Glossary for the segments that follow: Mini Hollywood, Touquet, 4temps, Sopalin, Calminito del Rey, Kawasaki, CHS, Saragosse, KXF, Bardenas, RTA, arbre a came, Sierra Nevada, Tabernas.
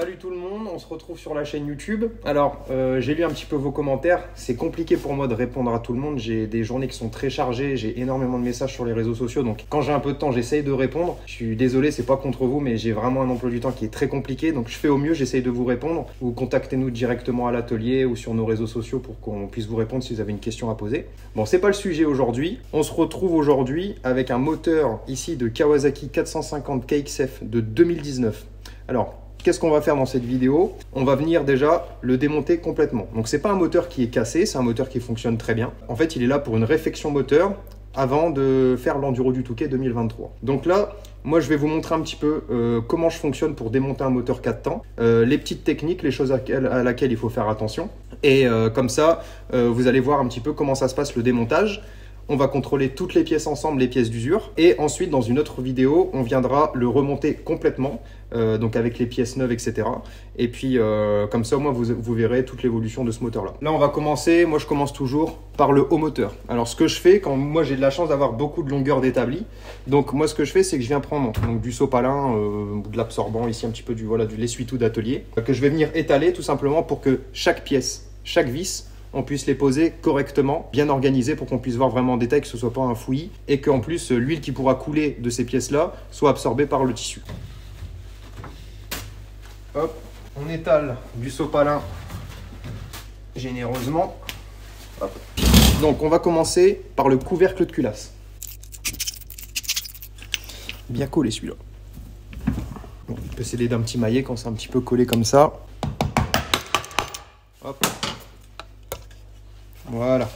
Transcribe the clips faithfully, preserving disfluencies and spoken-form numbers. Salut tout le monde, on se retrouve sur la chaîne YouTube. Alors, euh, j'ai lu un petit peu vos commentaires. C'est compliqué pour moi de répondre à tout le monde. J'ai des journées qui sont très chargées. J'ai énormément de messages sur les réseaux sociaux. Donc, quand j'ai un peu de temps, j'essaye de répondre. Je suis désolé, c'est pas contre vous, mais j'ai vraiment un emploi du temps qui est très compliqué. Donc, je fais au mieux, j'essaye de vous répondre. Ou contactez-nous directement à l'atelier ou sur nos réseaux sociaux pour qu'on puisse vous répondre si vous avez une question à poser. Bon, c'est pas le sujet aujourd'hui. On se retrouve aujourd'hui avec un moteur ici de Kawasaki quatre cent cinquante K X F de deux mille dix-neuf. Alors, qu'est-ce qu'on va faire dans cette vidéo? On va venir déjà le démonter complètement. Donc c'est pas un moteur qui est cassé, c'est un moteur qui fonctionne très bien. En fait, il est là pour une réfection moteur avant de faire l'enduro du Touquet deux mille vingt-trois. Donc là, moi je vais vous montrer un petit peu euh, comment je fonctionne pour démonter un moteur quatre temps, euh, les petites techniques, les choses à, à laquelle il faut faire attention. Et euh, comme ça, euh, vous allez voir un petit peu comment ça se passe le démontage. On va contrôler toutes les pièces ensemble, les pièces d'usure. Et ensuite, dans une autre vidéo, on viendra le remonter complètement, euh, donc avec les pièces neuves, et cetera. Et puis, euh, comme ça, au moins, vous, vous verrez toute l'évolution de ce moteur-là. Là, on va commencer. Moi, je commence toujours par le haut moteur. Alors, ce que je fais, quand moi, j'ai de la chance d'avoir beaucoup de longueur d'établi. Donc, moi, ce que je fais, c'est que je viens prendre donc, du sopalin, euh, de l'absorbant, ici, un petit peu du voilà, de l'essuie-tout d'atelier, que je vais venir étaler tout simplement pour que chaque pièce, chaque vis, on puisse les poser correctement, bien organisés pour qu'on puisse voir vraiment en détail que ce ne soit pas un fouillis et qu'en plus l'huile qui pourra couler de ces pièces-là soit absorbée par le tissu. Hop, on étale du sopalin généreusement. Hop. Donc on va commencer par le couvercle de culasse. Bien collé celui-là. Bon, on peut s'aider d'un petit maillet quand c'est un petit peu collé comme ça. Hop. Voilà,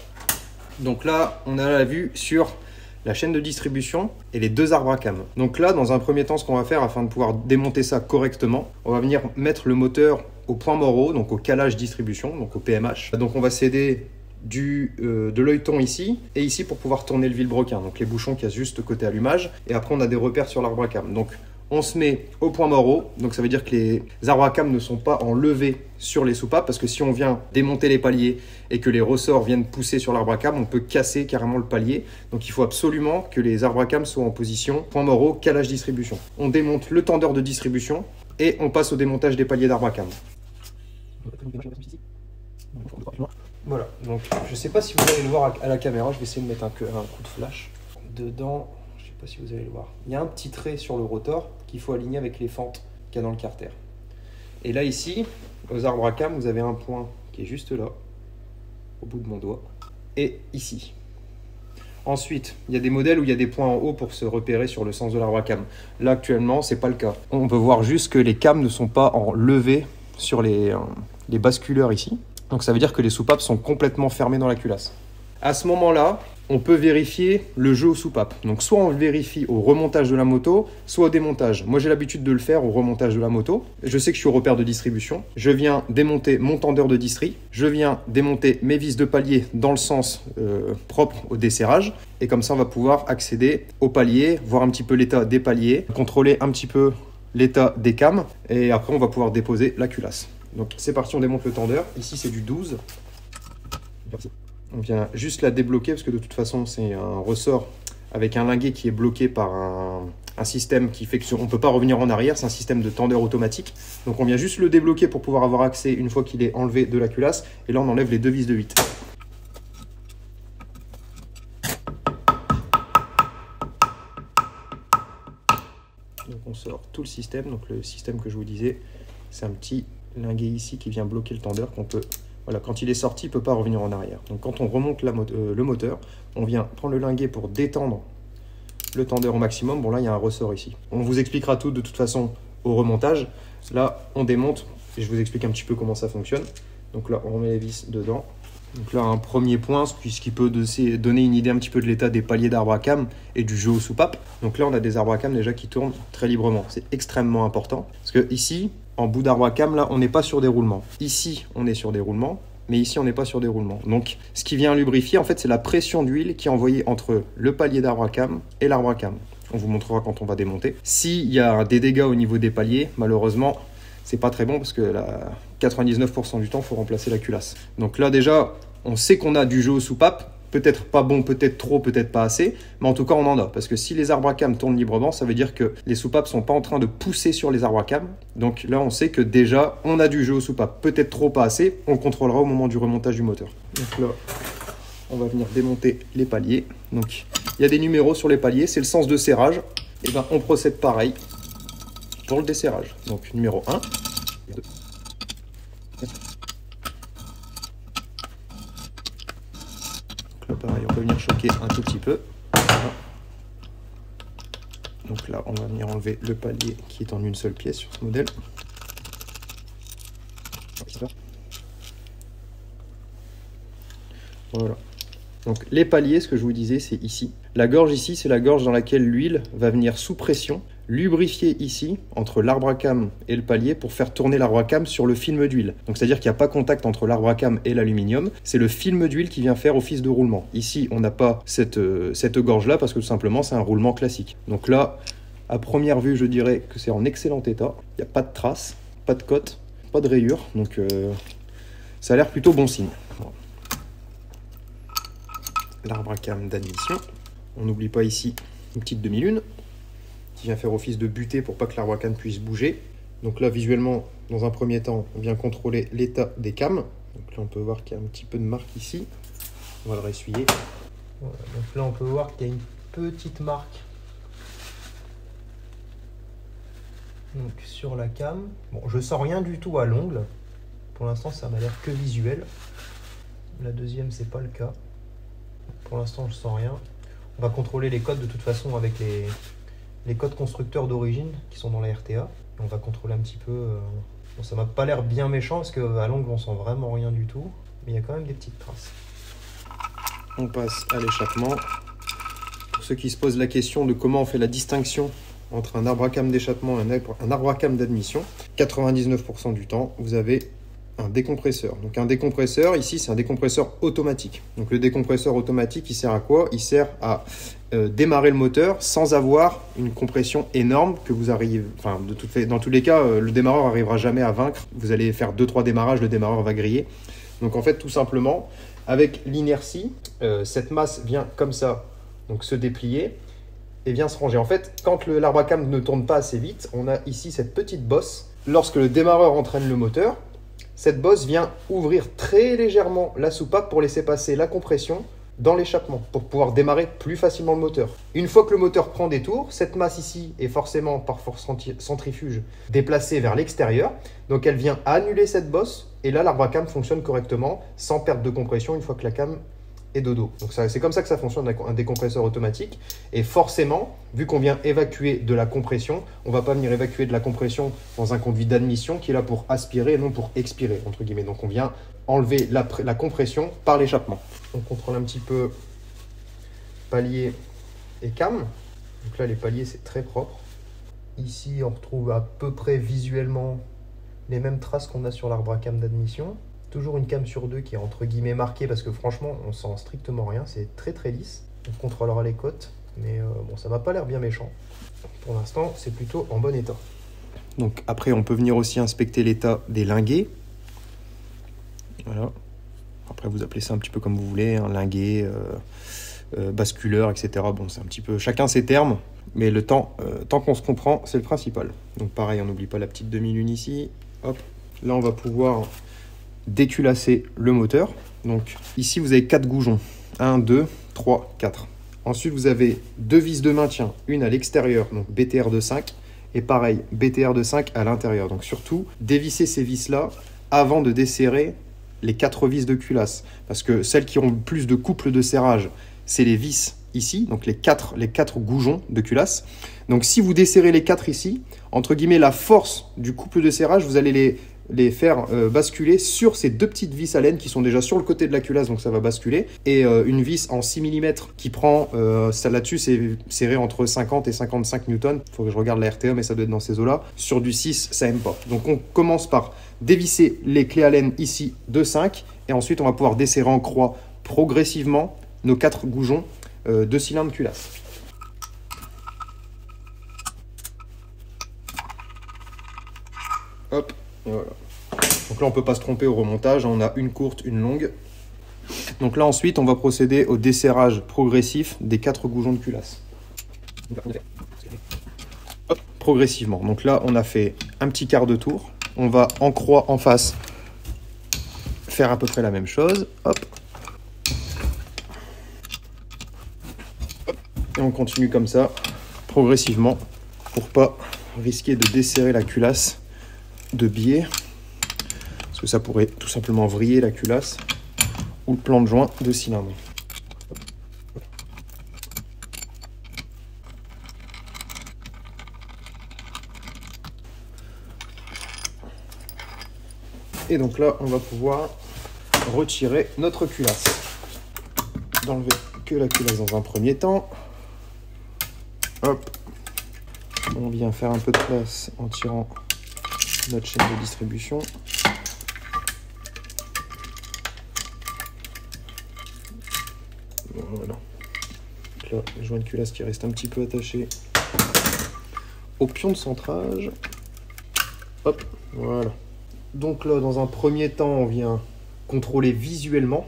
donc là on a la vue sur la chaîne de distribution et les deux arbres à cames. Donc là, dans un premier temps, ce qu'on va faire afin de pouvoir démonter ça correctement, on va venir mettre le moteur au point moro, donc au calage distribution, donc au P M H. Donc on va s'aider du, euh, de l'œilleton ici et ici pour pouvoir tourner le vilebrequin, donc les bouchons qu'il y a juste côté allumage. Et après on a des repères sur l'arbre à cames. Donc on se met au point moro, donc ça veut dire que les arbres à cames ne sont pas enlevés sur les soupapes, parce que si on vient démonter les paliers et que les ressorts viennent pousser sur l'arbre à cames, on peut casser carrément le palier. Donc il faut absolument que les arbres à cames soient en position point moro, calage distribution. On démonte le tendeur de distribution et on passe au démontage des paliers d'arbres à cames. Voilà, donc je ne sais pas si vous allez le voir à la caméra, je vais essayer de mettre un coup de flash dedans. Si vous allez le voir, il y a un petit trait sur le rotor qu'il faut aligner avec les fentes qu'il y a dans le carter. Et là ici, aux arbres à cames, vous avez un point qui est juste là, au bout de mon doigt, et ici. Ensuite, il y a des modèles où il y a des points en haut pour se repérer sur le sens de l'arbre à cames. Là actuellement, c'est pas le cas. On peut voir juste que les cames ne sont pas enlevées sur les, euh, les basculeurs ici. Donc ça veut dire que les soupapes sont complètement fermées dans la culasse. À ce moment-là, on peut vérifier le jeu aux soupapes. Donc soit on le vérifie au remontage de la moto, soit au démontage. Moi j'ai l'habitude de le faire au remontage de la moto. Je sais que je suis au repère de distribution. Je viens démonter mon tendeur de distri. Je viens démonter mes vis de palier dans le sens euh, propre au desserrage. Et comme ça on va pouvoir accéder au palier, voir un petit peu l'état des paliers, contrôler un petit peu l'état des cames. Et après on va pouvoir déposer la culasse. Donc c'est parti, on démonte le tendeur. Ici c'est du douze. Merci. On vient juste la débloquer parce que de toute façon, c'est un ressort avec un linguet qui est bloqué par un, un système qui fait qu'on ne peut pas revenir en arrière. C'est un système de tendeur automatique. Donc, on vient juste le débloquer pour pouvoir avoir accès une fois qu'il est enlevé de la culasse. Et là, on enlève les deux vis de huit. Donc, on sort tout le système. Donc, le système que je vous disais, c'est un petit linguet ici qui vient bloquer le tendeur qu'on peut... Voilà, quand il est sorti, il ne peut pas revenir en arrière. Donc quand on remonte la mo euh, le moteur, on vient prendre le linguet pour détendre le tendeur au maximum. Bon là, il y a un ressort ici. On vous expliquera tout de toute façon au remontage. Là, on démonte et je vous explique un petit peu comment ça fonctionne. Donc là, on remet les vis dedans. Donc là, un premier point, ce qui peut donner une idée un petit peu de l'état des paliers d'arbres à cames et du jeu aux soupapes. Donc là, on a des arbres à cames déjà qui tournent très librement. C'est extrêmement important parce que ici, en bout d'arbre à cames, là, on n'est pas sur des roulements. Ici, on est sur des roulements, mais ici, on n'est pas sur des roulements. Donc, ce qui vient lubrifier, en fait, c'est la pression d'huile qui est envoyée entre le palier d'arbre à cames et l'arbre à cames. On vous montrera quand on va démonter. S'il y a des dégâts au niveau des paliers, malheureusement, c'est pas très bon parce que là, quatre-vingt-dix-neuf pour cent du temps, il faut remplacer la culasse. Donc là, déjà, on sait qu'on a du jeu aux soupapes. peut-être pas bon, peut-être trop, peut-être pas assez, mais en tout cas on en a, parce que si les arbres à cam tournent librement, ça veut dire que les soupapes sont pas en train de pousser sur les arbres à cam. Donc là on sait que déjà on a du jeu aux soupapes, peut-être trop, pas assez, on contrôlera au moment du remontage du moteur. Donc là on va venir démonter les paliers, donc il y a des numéros sur les paliers, c'est le sens de serrage, et ben on procède pareil pour le desserrage, donc numéro un, deux, quatre. Pareil, on peut venir choquer un tout petit peu. Voilà. Donc là, on va venir enlever le palier qui est en une seule pièce sur ce modèle. Voilà. Donc les paliers, ce que je vous disais, c'est ici. La gorge ici, c'est la gorge dans laquelle l'huile va venir sous pression, lubrifier ici, entre l'arbre à cam et le palier, pour faire tourner l'arbre à cam sur le film d'huile. Donc c'est-à-dire qu'il n'y a pas contact entre l'arbre à cam et l'aluminium, c'est le film d'huile qui vient faire office de roulement. Ici, on n'a pas cette, euh, cette gorge-là, parce que tout simplement, c'est un roulement classique. Donc là, à première vue, je dirais que c'est en excellent état. Il n'y a pas de traces, pas de côtes, pas de rayures, donc euh, ça a l'air plutôt bon signe. Voilà. L'arbre à cam d'admission. On n'oublie pas ici une petite demi-lune qui vient faire office de butée pour pas que l'arbre à cam puisse bouger. Donc là, visuellement, dans un premier temps, on vient contrôler l'état des cams. Donc là, on peut voir qu'il y a un petit peu de marque ici. On va le ressuyer. Voilà, donc là, on peut voir qu'il y a une petite marque donc sur la cam. Bon, je sens rien du tout à l'ongle. Pour l'instant, ça m'a l'air que visuel. La deuxième, c'est pas le cas. Pour l'instant, je sens rien. On va contrôler les codes de toute façon avec les, les codes constructeurs d'origine qui sont dans la R T A. On va contrôler un petit peu. Euh... Bon, ça m'a pas l'air bien méchant parce qu'à l'ongle, on sent vraiment rien du tout. Mais il y a quand même des petites traces. On passe à l'échappement. Pour ceux qui se posent la question de comment on fait la distinction entre un arbre à cam d'échappement et un arbre à cam d'admission, quatre-vingt-dix-neuf pour cent du temps, vous avez un décompresseur. Donc un décompresseur, ici, c'est un décompresseur automatique. Donc le décompresseur automatique, il sert à quoi? Il sert à euh, démarrer le moteur sans avoir une compression énorme que vous arrivez... Enfin, de toutes les... dans tous les cas, euh, le démarreur n'arrivera jamais à vaincre. Vous allez faire deux trois démarrages, le démarreur va griller. Donc en fait, tout simplement, avec l'inertie, euh, cette masse vient comme ça, donc se déplier et vient se ranger. En fait, quand l'arbre à cam ne tourne pas assez vite, on a ici cette petite bosse. Lorsque le démarreur entraîne le moteur, cette bosse vient ouvrir très légèrement la soupape pour laisser passer la compression dans l'échappement, pour pouvoir démarrer plus facilement le moteur. Une fois que le moteur prend des tours, cette masse ici est forcément par force centrifuge déplacée vers l'extérieur, donc elle vient annuler cette bosse, et là l'arbre à cam fonctionne correctement, sans perte de compression une fois que la cam est dodo. Donc c'est comme ça que ça fonctionne un décompresseur automatique, et forcément, vu qu'on vient évacuer de la compression, on ne va pas venir évacuer de la compression dans un conduit d'admission qui est là pour aspirer et non pour expirer, entre guillemets. Donc on vient enlever la, la compression par l'échappement. On contrôle un petit peu palier et cam. Donc là les paliers c'est très propre. Ici on retrouve à peu près visuellement les mêmes traces qu'on a sur l'arbre à cam d'admission. Toujours une cam sur deux qui est entre guillemets marquée parce que franchement on sent strictement rien, c'est très très lisse. On contrôlera les côtes, mais euh, bon ça m'a pas l'air bien méchant. Pour l'instant c'est plutôt en bon état. Donc après on peut venir aussi inspecter l'état des linguets. Voilà. Après vous appelez ça un petit peu comme vous voulez, hein, linguet, euh, euh, basculeur, et cetera. Bon c'est un petit peu chacun ses termes, mais le temps, euh, tant qu'on se comprend, c'est le principal. Donc pareil, on n'oublie pas la petite demi-lune ici. Hop, là on va pouvoir déculasser le moteur. Donc ici vous avez quatre goujons, un, deux, trois, quatre. Ensuite vous avez deux vis de maintien, une à l'extérieur, donc B T R de cinq, et pareil B T R de cinq à l'intérieur. Donc surtout dévisser ces vis là avant de desserrer les quatre vis de culasse, parce que celles qui ont le plus de couple de serrage, c'est les vis ici, donc les quatre, les quatre goujons de culasse. Donc si vous desserrez les quatre ici, entre guillemets la force du couple de serrage, vous allez les les faire euh, basculer sur ces deux petites vis à laine qui sont déjà sur le côté de la culasse, donc ça va basculer, et euh, une vis en six millimètres qui prend, euh, ça là-dessus c'est serré entre cinquante et cinquante-cinq newtons, faut que je regarde la R T A mais ça doit être dans ces eaux-là, sur du six ça aime pas. Donc on commence par dévisser les clés à laine ici de cinq, et ensuite on va pouvoir desserrer en croix progressivement nos quatre goujons euh, de cylindres culasse. Hop. Voilà. Donc là on peut pas se tromper au remontage, on a une courte, une longue. Donc là ensuite on va procéder au desserrage progressif des quatre goujons de culasse. Hop, progressivement. Donc là on a fait un petit quart de tour. On va en croix en face faire à peu près la même chose. Hop. Et on continue comme ça progressivement pour pas risquer de desserrer la culasse de biais, parce que ça pourrait tout simplement vriller la culasse ou le plan de joint de cylindre. Et donc là on va pouvoir retirer notre culasse, d'enlever que la culasse dans un premier temps. Hop, on vient faire un peu de place en tirant notre chaîne de distribution. Voilà. Donc là, le joint de culasse qui reste un petit peu attaché au pion de centrage. Hop, voilà. Donc là, dans un premier temps, on vient contrôler visuellement.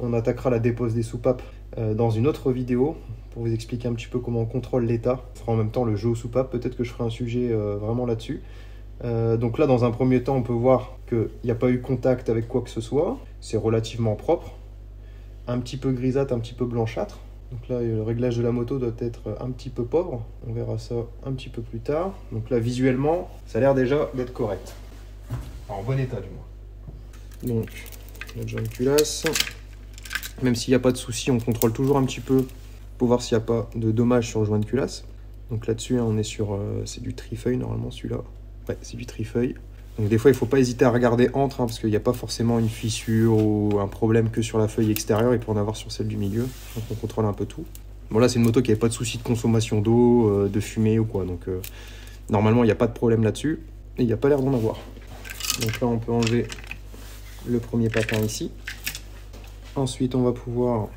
On attaquera la dépose des soupapes dans une autre vidéo, pour vous expliquer un petit peu comment on contrôle l'état. On fera en même temps le jeu aux soupapes, peut-être que je ferai un sujet euh, vraiment là-dessus. Euh, donc là, dans un premier temps, on peut voir qu'il n'y a pas eu contact avec quoi que ce soit. C'est relativement propre. Un petit peu grisâtre, un petit peu blanchâtre. Donc là, le réglage de la moto doit être un petit peu pauvre. On verra ça un petit peu plus tard. Donc là, visuellement, ça a l'air déjà d'être correct. En bon état, du moins. Donc, notre joint de culasse. Même s'il n'y a pas de souci, on contrôle toujours un petit peu pour voir s'il n'y a pas de dommages sur le joint de culasse. Donc là-dessus, on est sur... Euh, c'est du trifeuille, normalement, celui-là. Ouais, c'est du trifeuille. Donc des fois, il ne faut pas hésiter à regarder entre, hein, parce qu'il n'y a pas forcément une fissure ou un problème que sur la feuille extérieure, il peut en avoir sur celle du milieu. Donc on contrôle un peu tout. Bon là, c'est une moto qui n'avait pas de souci de consommation d'eau, euh, de fumée ou quoi. Donc euh, normalement, il n'y a pas de problème là-dessus. Et il n'y a pas l'air d'en avoir. Donc là, on peut enlever le premier patin ici. Ensuite, on va pouvoir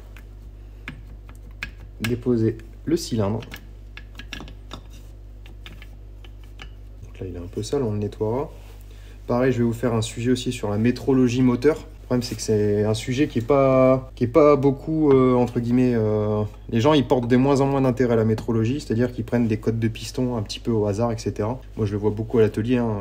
déposer le cylindre. Donc là, il est un peu sale, on le nettoiera. Pareil, je vais vous faire un sujet aussi sur la métrologie moteur. Le problème, c'est que c'est un sujet qui n'est pas, qui est pas beaucoup, euh, entre guillemets... Euh, les gens, ils portent de moins en moins d'intérêt à la métrologie, c'est-à-dire qu'ils prennent des codes de piston un petit peu au hasard, et cetera. Moi, je le vois beaucoup à l'atelier, hein,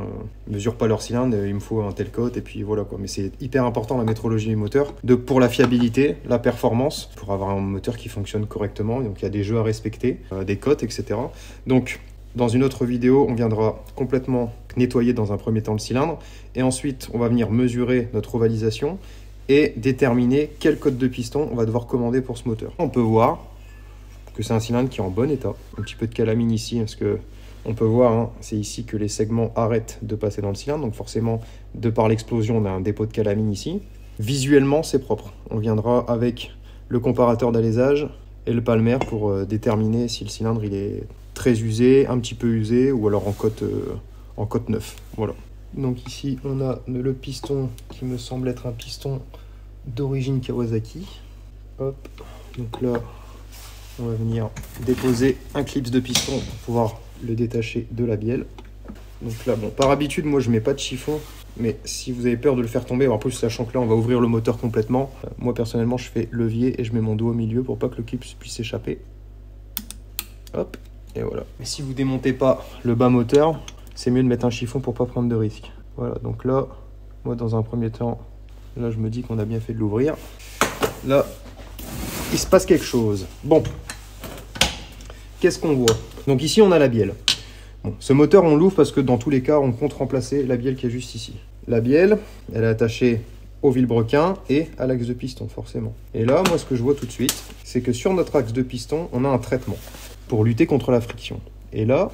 ils ne mesurent pas leur cylindre, il me faut un tel code, et puis voilà, quoi. Mais c'est hyper important, la métrologie du moteur, de, pour la fiabilité, la performance, pour avoir un moteur qui fonctionne correctement. Donc, il y a des jeux à respecter, euh, des cotes, et cetera. Donc... Dans une autre vidéo, on viendra complètement nettoyer dans un premier temps le cylindre. Et ensuite, on va venir mesurer notre ovalisation et déterminer quel code de piston on va devoir commander pour ce moteur. On peut voir que c'est un cylindre qui est en bon état. Un petit peu de calamine ici, parce que on peut voir, hein, c'est ici que les segments arrêtent de passer dans le cylindre. Donc forcément, de par l'explosion, on a un dépôt de calamine ici. Visuellement, c'est propre. On viendra avec le comparateur d'alésage et le palmaire pour euh, déterminer si le cylindre il est... très usé, un petit peu usé, ou alors en cote euh, en cote neuve. Voilà. Donc ici, on a le piston qui me semble être un piston d'origine Kawasaki. Hop. Donc là, on va venir déposer un clips de piston pour pouvoir le détacher de la bielle. Donc là, bon, par habitude, moi, je mets pas de chiffon, mais si vous avez peur de le faire tomber, en plus, sachant que là, on va ouvrir le moteur complètement, moi, personnellement, je fais levier et je mets mon doigt au milieu pour pas que le clips puisse s'échapper. Hop. Et voilà. Mais si vous démontez pas le bas moteur, c'est mieux de mettre un chiffon pour pas prendre de risque. Voilà, donc là, moi dans un premier temps, là je me dis qu'on a bien fait de l'ouvrir. Là, il se passe quelque chose. Bon, qu'est-ce qu'on voit? Donc ici, on a la bielle. Bon, ce moteur, on l'ouvre parce que dans tous les cas, on compte remplacer la bielle qui est juste ici. La bielle, elle est attachée au vilebrequin et à l'axe de piston, forcément. Et là, moi, ce que je vois tout de suite, c'est que sur notre axe de piston, on a un traitement pour lutter contre la friction. Et là,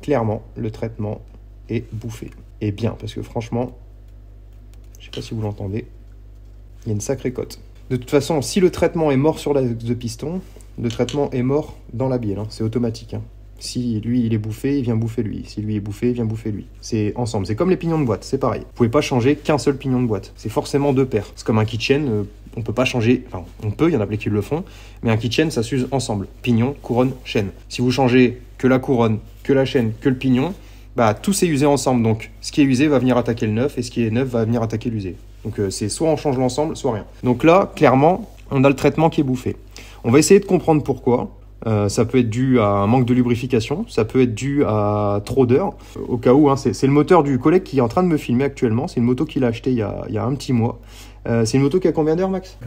clairement, le traitement est bouffé. Et bien, parce que franchement, je ne sais pas si vous l'entendez, il y a une sacrée cote. De toute façon, si le traitement est mort sur l'axe de piston, le traitement est mort dans la bielle, hein. C'est automatique. Hein. Si lui, il est bouffé, il vient bouffer lui. Si lui est bouffé, il vient bouffer lui. C'est ensemble. C'est comme les pignons de boîte, c'est pareil. Vous pouvez pas changer qu'un seul pignon de boîte. C'est forcément deux paires. C'est comme un kitchen, euh, on peut pas changer... Enfin, on peut, il y en a plein qui le font, mais un kitchen, ça s'use ensemble. Pignon, couronne, chaîne. Si vous changez que la couronne, que la chaîne, que le pignon, bah, tout s'est usé ensemble. Donc, ce qui est usé va venir attaquer le neuf et ce qui est neuf va venir attaquer l'usé. Donc, euh, c'est soit on change l'ensemble, soit rien. Donc là, clairement, on a le traitement qui est bouffé. On va essayer de comprendre pourquoi. Euh, ça peut être dû à un manque de lubrification, ça peut être dû à trop d'heures. Au cas où, hein, c'est le moteur du collègue qui est en train de me filmer actuellement. C'est une moto qu'il a achetée il y a, il y a un petit mois. Euh, c'est une moto qui a combien d'heures, Max? euh,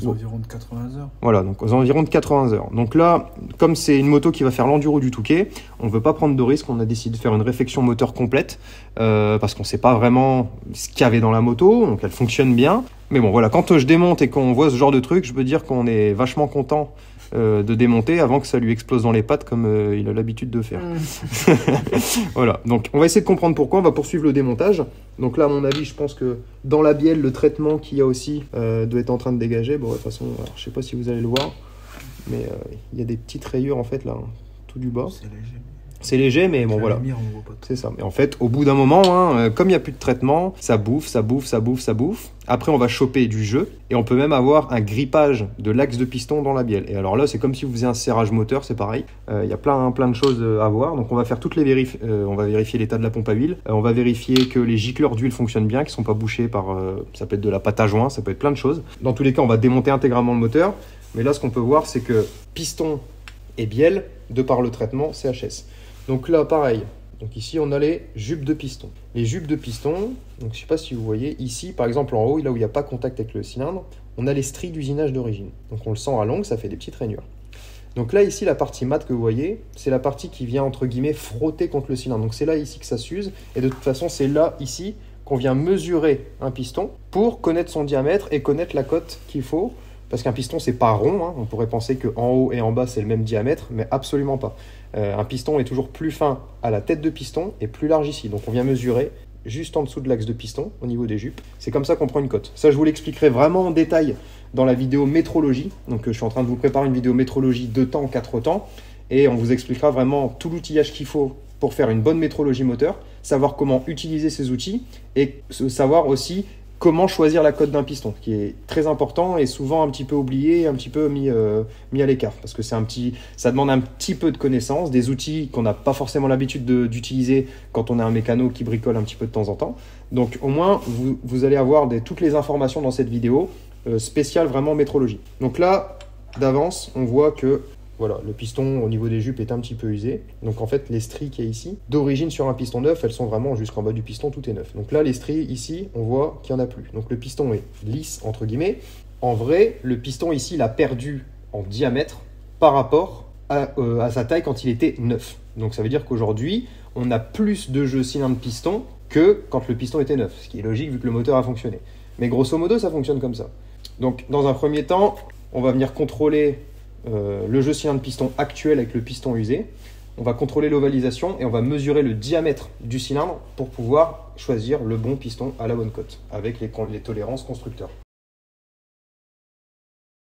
Aux bon. environs de quatre-vingts heures. Voilà, donc aux environs de quatre-vingts heures. Donc là, comme c'est une moto qui va faire l'enduro du Touquet, on ne veut pas prendre de risque. On a décidé de faire une réfection moteur complète euh, parce qu'on ne sait pas vraiment ce qu'il y avait dans la moto. Donc elle fonctionne bien. Mais bon, voilà, quand je démonte et qu'on voit ce genre de truc, je peux dire qu'on est vachement content Euh, de démonter avant que ça lui explose dans les pattes comme euh, il a l'habitude de faire. Voilà, donc on va essayer de comprendre pourquoi, on va poursuivre le démontage. Donc là, à mon avis, je pense que dans la bielle, le traitement qu'il y a aussi euh, doit être en train de dégager. Bon, de toute façon, alors, je sais pas si vous allez le voir, mais euh, il y a des petites rayures en fait là, hein, tout du bas. C'est léger. C'est léger, mais bon, voilà. C'est ça. Mais en fait, au bout d'un moment, hein, comme il n'y a plus de traitement, ça bouffe, ça bouffe, ça bouffe, ça bouffe. Après, on va choper du jeu et on peut même avoir un grippage de l'axe de piston dans la bielle. Et alors là, c'est comme si vous faisiez un serrage moteur, c'est pareil. Il euh, y a plein, plein de choses à voir. Donc, on va faire toutes les vérif. Euh, on va vérifier l'état de la pompe à huile. Euh, on va vérifier que les gicleurs d'huile fonctionnent bien, qu'ils ne sont pas bouchés par... Euh, ça peut être de la pâte à joint, ça peut être plein de choses. Dans tous les cas, on va démonter intégralement le moteur. Mais là, ce qu'on peut voir, c'est que piston et bielle, de par le traitement C H S. Donc là, pareil, donc ici, on a les jupes de piston. Les jupes de piston, donc je ne sais pas si vous voyez, ici, par exemple, en haut, là où il n'y a pas contact avec le cylindre, on a les stries d'usinage d'origine. Donc on le sent à l'ongle, ça fait des petites rainures. Donc là, ici, la partie mate que vous voyez, c'est la partie qui vient, entre guillemets, frotter contre le cylindre. Donc c'est là, ici, que ça s'use. Et de toute façon, c'est là, ici, qu'on vient mesurer un piston pour connaître son diamètre et connaître la cote qu'il faut. Parce qu'un piston, c'est pas rond, hein. On pourrait penser qu'en haut et en bas, c'est le même diamètre, mais absolument pas. Euh, un piston est toujours plus fin à la tête de piston et plus large ici. Donc on vient mesurer juste en dessous de l'axe de piston, au niveau des jupes. C'est comme ça qu'on prend une cote. Ça, je vous l'expliquerai vraiment en détail dans la vidéo métrologie. Donc euh, je suis en train de vous préparer une vidéo métrologie deux temps, quatre temps. Et on vous expliquera vraiment tout l'outillage qu'il faut pour faire une bonne métrologie moteur, savoir comment utiliser ces outils et savoir aussi comment choisir la cote d'un piston, qui est très important et souvent un petit peu oublié, un petit peu mis, euh, mis à l'écart. Parce que c'est un petit, ça demande un petit peu de connaissance, des outils qu'on n'a pas forcément l'habitude d'utiliser quand on a un mécano qui bricole un petit peu de temps en temps. Donc au moins, vous, vous allez avoir des, toutes les informations dans cette vidéo euh, spéciale vraiment métrologie. Donc là, d'avance, on voit que voilà, le piston au niveau des jupes est un petit peu usé. Donc en fait, les stries qu'il y a ici, d'origine sur un piston neuf, elles sont vraiment jusqu'en bas du piston, tout est neuf. Donc là, les stries ici, on voit qu'il n'y en a plus. Donc le piston est lisse, entre guillemets. En vrai, le piston ici, il a perdu en diamètre par rapport à, euh, à sa taille quand il était neuf. Donc ça veut dire qu'aujourd'hui, on a plus de jeu cylindre-piston que quand le piston était neuf. Ce qui est logique vu que le moteur a fonctionné. Mais grosso modo, ça fonctionne comme ça. Donc dans un premier temps, on va venir contrôler Euh, le jeu cylindre-piston actuel avec le piston usé. On va contrôler l'ovalisation et on va mesurer le diamètre du cylindre pour pouvoir choisir le bon piston à la bonne cote avec les, les tolérances constructeurs.